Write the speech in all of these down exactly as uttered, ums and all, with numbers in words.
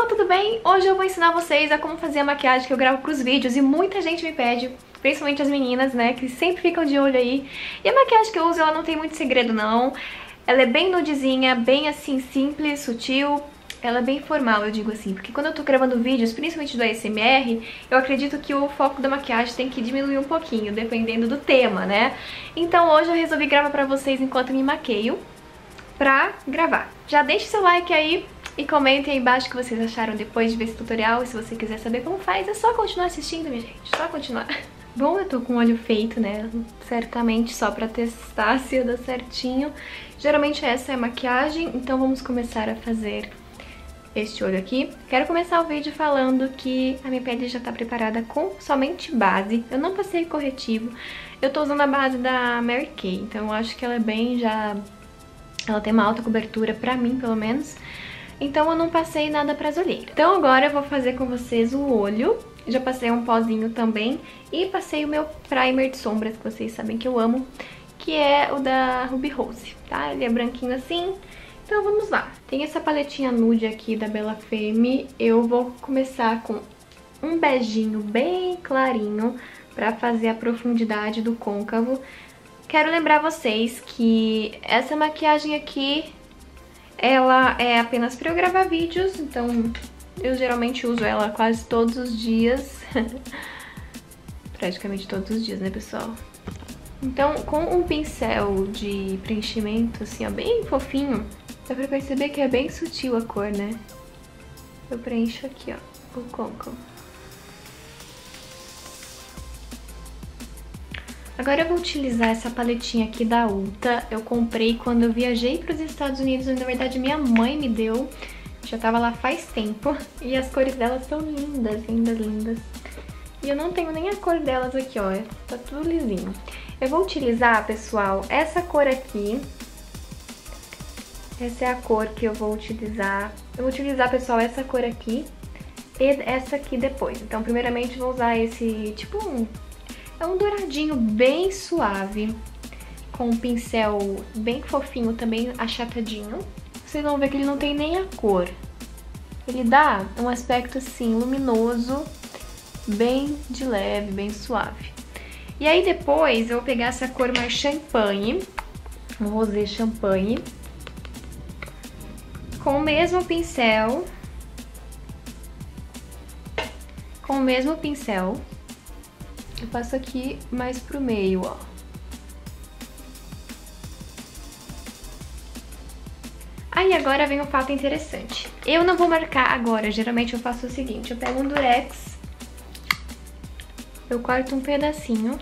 Olá, tudo bem? Hoje eu vou ensinar vocês a como fazer a maquiagem que eu gravo pros vídeos e muita gente me pede, principalmente as meninas, né, que sempre ficam de olho aí. E a maquiagem que eu uso, ela não tem muito segredo não, ela é bem nudezinha, bem assim, simples, sutil, ela é bem formal, eu digo assim, porque quando eu tô gravando vídeos, principalmente do A S M R, eu acredito que o foco da maquiagem tem que diminuir um pouquinho, dependendo do tema, né? Então hoje eu resolvi gravar pra vocês enquanto me maqueio, pra gravar. Já deixa o seu like aí, e comentem aí embaixo o que vocês acharam depois de ver esse tutorial. E se você quiser saber como faz, é só continuar assistindo, minha gente. Só continuar. Bom, eu tô com o olho feito, né? Certamente só pra testar se dá certinho. Geralmente essa é a maquiagem, então vamos começar a fazer este olho aqui. Quero começar o vídeo falando que a minha pele já tá preparada com somente base. Eu não passei corretivo. Eu tô usando a base da Mary Kay, então eu acho que ela é bem já... Ela tem uma alta cobertura, pra mim, pelo menos. Então eu não passei nada pras olheiras. Então agora eu vou fazer com vocês o olho. Já passei um pozinho também. E passei o meu primer de sombras, que vocês sabem que eu amo, que é o da Ruby Rose, tá? Ele é branquinho assim. Então vamos lá. Tem essa paletinha nude aqui da Bella Femme. Eu vou começar com um beijinho bem clarinho pra fazer a profundidade do côncavo. Quero lembrar vocês que essa maquiagem aqui... Ela é apenas para eu gravar vídeos, então eu geralmente uso ela quase todos os dias. Praticamente todos os dias, né, pessoal? Então, com um pincel de preenchimento, assim, ó, bem fofinho, dá pra perceber que é bem sutil a cor, né? Eu preencho aqui, ó, o côncavo. Agora eu vou utilizar essa paletinha aqui da Ulta. Eu comprei quando eu viajei para os Estados Unidos, na verdade minha mãe me deu. Já tava lá faz tempo. E as cores delas são lindas, lindas, lindas. E eu não tenho nem a cor delas aqui, ó. Tá tudo lisinho. Eu vou utilizar, pessoal, essa cor aqui. Essa é a cor que eu vou utilizar. Eu vou utilizar, pessoal, essa cor aqui e essa aqui depois. Então, primeiramente, eu vou usar esse tipo um... É um douradinho bem suave, com um pincel bem fofinho também, achatadinho. Vocês vão ver que ele não tem nem a cor. Ele dá um aspecto assim, luminoso, bem de leve, bem suave. E aí depois eu vou pegar essa cor mais champanhe, um rosé champanhe, com o mesmo pincel, com o mesmo pincel, eu passo aqui mais pro meio, ó. Aí agora vem um fato interessante. Eu não vou marcar agora, geralmente eu faço o seguinte, eu pego um durex, eu corto um pedacinho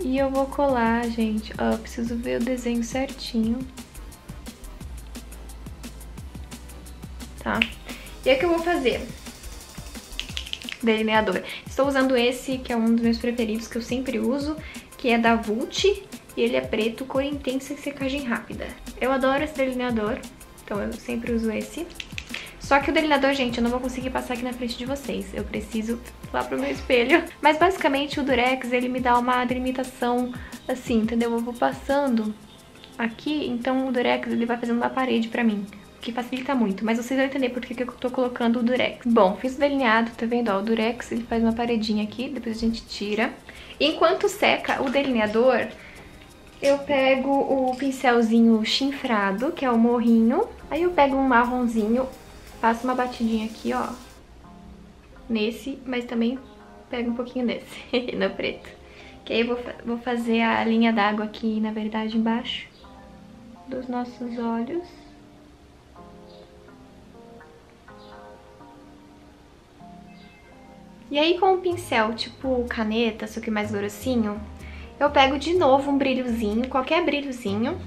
e eu vou colar, gente. Ó, eu preciso ver o desenho certinho. Tá? E aí o que eu vou fazer? Delineador. Estou usando esse, que é um dos meus preferidos, que eu sempre uso, que é da Vult, e ele é preto, cor intensa e secagem rápida. Eu adoro esse delineador, então eu sempre uso esse. Só que o delineador, gente, eu não vou conseguir passar aqui na frente de vocês, eu preciso lá pro meu espelho. Mas basicamente o durex, ele me dá uma delimitação assim, entendeu? Eu vou passando aqui, então o durex ele vai fazendo na parede pra mim, que facilita muito, mas vocês vão entender por que eu tô colocando o durex. Bom, fiz o delineado, tá vendo? Ó, o durex, ele faz uma paredinha aqui, depois a gente tira. Enquanto seca o delineador, eu pego o pincelzinho chinfrado, que é o morrinho, aí eu pego um marronzinho, faço uma batidinha aqui, ó, nesse, mas também pego um pouquinho desse, no preto. Que aí eu vou, vou fazer a linha d'água aqui, na verdade, embaixo dos nossos olhos. E aí com um pincel tipo caneta, só que mais grossinho, eu pego de novo um brilhozinho, qualquer brilhozinho,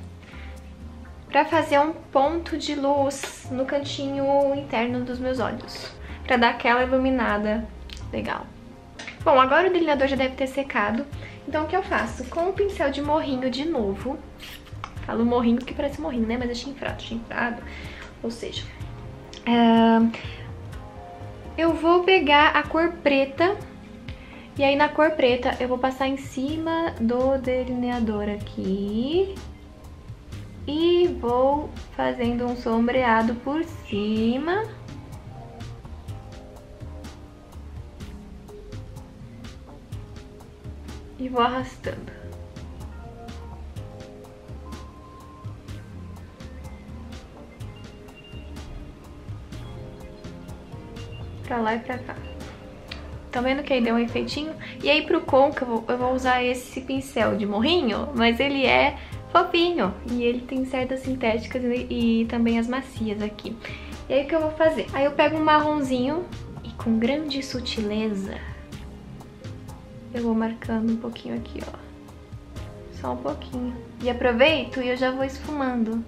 pra fazer um ponto de luz no cantinho interno dos meus olhos, pra dar aquela iluminada legal. Bom, agora o delineador já deve ter secado, então o que eu faço? Com um pincel de morrinho de novo, falo morrinho porque parece morrinho, né? Mas é chinfrado, chinfrado, ou seja... É... Eu vou pegar a cor preta, e aí na cor preta eu vou passar em cima do delineador aqui. E vou fazendo um sombreado por cima, e vou arrastando. Pra lá e pra cá. Tá vendo que aí deu um efeitinho? E aí pro côncavo eu vou usar esse pincel de morrinho, mas ele é fofinho. E ele tem cerdas sintéticas e, e também as macias aqui. E aí o que eu vou fazer? Aí eu pego um marronzinho e com grande sutileza eu vou marcando um pouquinho aqui, ó. Só um pouquinho. E aproveito e eu já vou esfumando.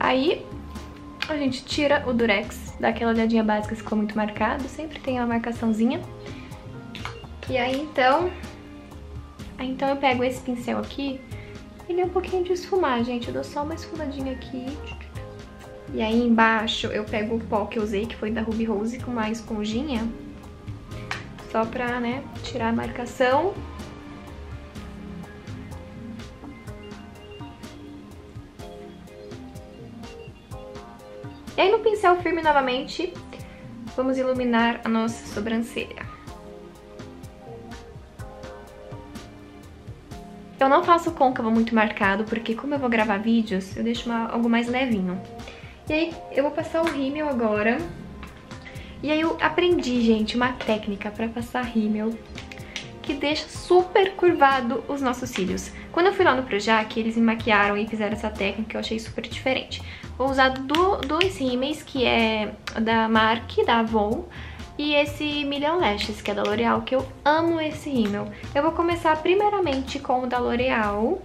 Aí a gente tira o durex, dá aquela olhadinha básica se ficou muito marcado, sempre tem uma marcaçãozinha. E aí então, aí então eu pego esse pincel aqui, ele é um pouquinho de esfumar, gente, eu dou só uma esfumadinha aqui. E aí embaixo eu pego o pó que eu usei, que foi da Ruby Rose, com uma esponjinha, só pra, né, tirar a marcação. E aí no pincel firme novamente, vamos iluminar a nossa sobrancelha. Eu não faço côncavo muito marcado, porque como eu vou gravar vídeos, eu deixo uma, algo mais levinho. E aí eu vou passar o rímel agora. E aí eu aprendi, gente, uma técnica pra passar rímel que deixa super curvado os nossos cílios. Quando eu fui lá no Projac, eles me maquiaram e fizeram essa técnica, eu achei super diferente. Vou usar do, dois rímeis, que é da Marc, da Avon, e esse Million Lashes, que é da L'Oreal, que eu amo esse rímel. Eu vou começar primeiramente com o da L'Oreal,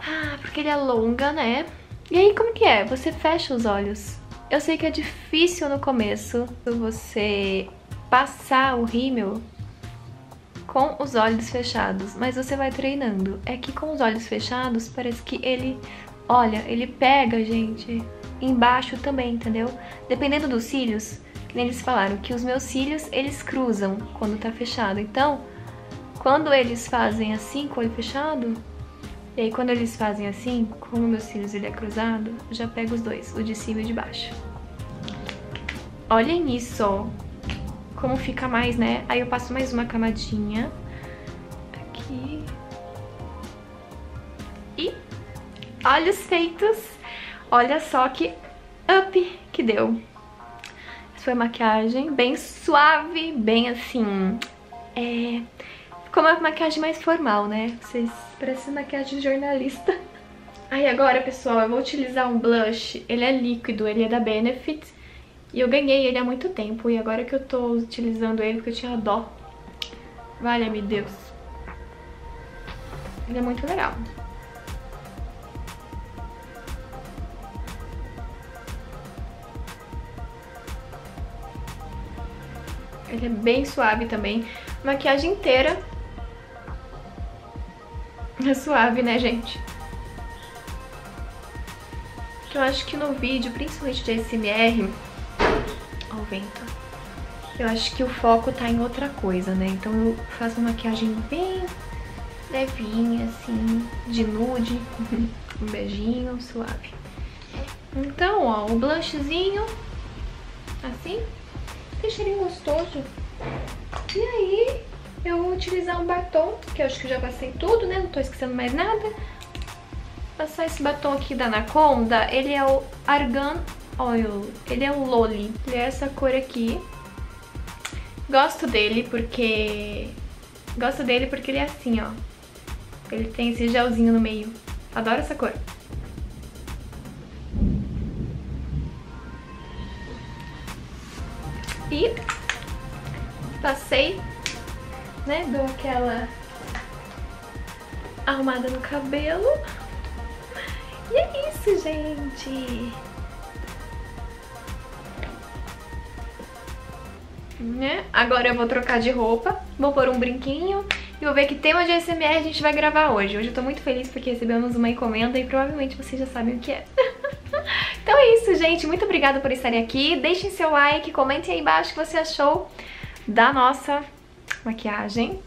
ah, porque ele alonga, né? E aí, como que é? Você fecha os olhos. Eu sei que é difícil no começo você passar o rímel com os olhos fechados, mas você vai treinando. É que com os olhos fechados parece que ele, olha, ele pega, gente, embaixo também, entendeu? Dependendo dos cílios, que nem eles falaram, que os meus cílios, eles cruzam quando tá fechado. Então, quando eles fazem assim com o olho fechado, e aí quando eles fazem assim, como meus cílios ele é cruzado, eu já pego os dois, o de cima e o de baixo. Olhem isso, como fica mais, né? Aí eu passo mais uma camadinha aqui. E olha os feitos. Olha só que up que deu. Essa foi a maquiagem bem suave, bem assim, é... ficou uma maquiagem mais formal, né? Vocês parecem maquiagem de jornalista. Aí agora, pessoal, eu vou utilizar um blush. Ele é líquido, ele é da Benefit. E eu ganhei ele há muito tempo, e agora que eu tô utilizando ele, porque eu tinha dó. Valha-me Deus. Ele é muito legal. Ele é bem suave também. Maquiagem inteira. É suave, né, gente? Eu acho que no vídeo, principalmente de A S M R... Ao vento. Eu acho que o foco tá em outra coisa, né? Então eu faço uma maquiagem bem levinha, assim, de nude. Um beijinho, suave. Então, ó, o blushzinho, assim, tem cheirinho gostoso. E aí, eu vou utilizar um batom, que eu acho que eu já passei tudo, né? Não tô esquecendo mais nada. Vou passar esse batom aqui da Anaconda, ele é o Argan. Oil. Ele é um loli, ele é essa cor aqui. Gosto dele porque... Gosto dele porque ele é assim, ó. Ele tem esse gelzinho no meio. Adoro essa cor. E passei, né? Dou aquela arrumada no cabelo. E é isso, gente! Né? Agora eu vou trocar de roupa, vou pôr um brinquinho e vou ver que tema de A S M R a gente vai gravar hoje. Hoje eu tô muito feliz porque recebemos uma encomenda e provavelmente vocês já sabem o que é. Então é isso, gente. Muito obrigada por estarem aqui. Deixem seu like, comentem aí embaixo o que você achou da nossa maquiagem.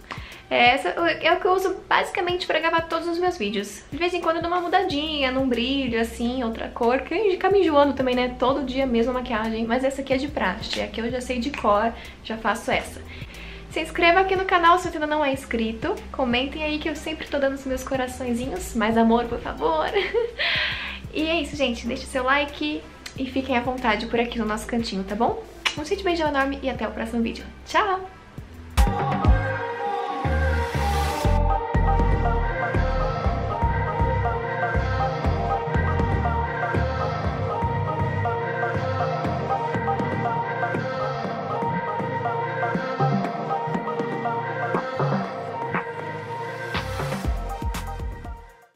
Essa é o que eu uso basicamente pra gravar todos os meus vídeos. De vez em quando eu dou uma mudadinha, num brilho, assim, outra cor, que eu fico me enjoando também, né? Todo dia mesmo a maquiagem. Mas essa aqui é de praxe, aqui eu já sei de cor, já faço essa. Se inscreva aqui no canal se você ainda não é inscrito. Comentem aí que eu sempre tô dando os meus coraçõezinhos. Mais amor, por favor. E é isso, gente. Deixe seu like e fiquem à vontade por aqui no nosso cantinho, tá bom? Um grande beijo enorme e até o próximo vídeo. Tchau!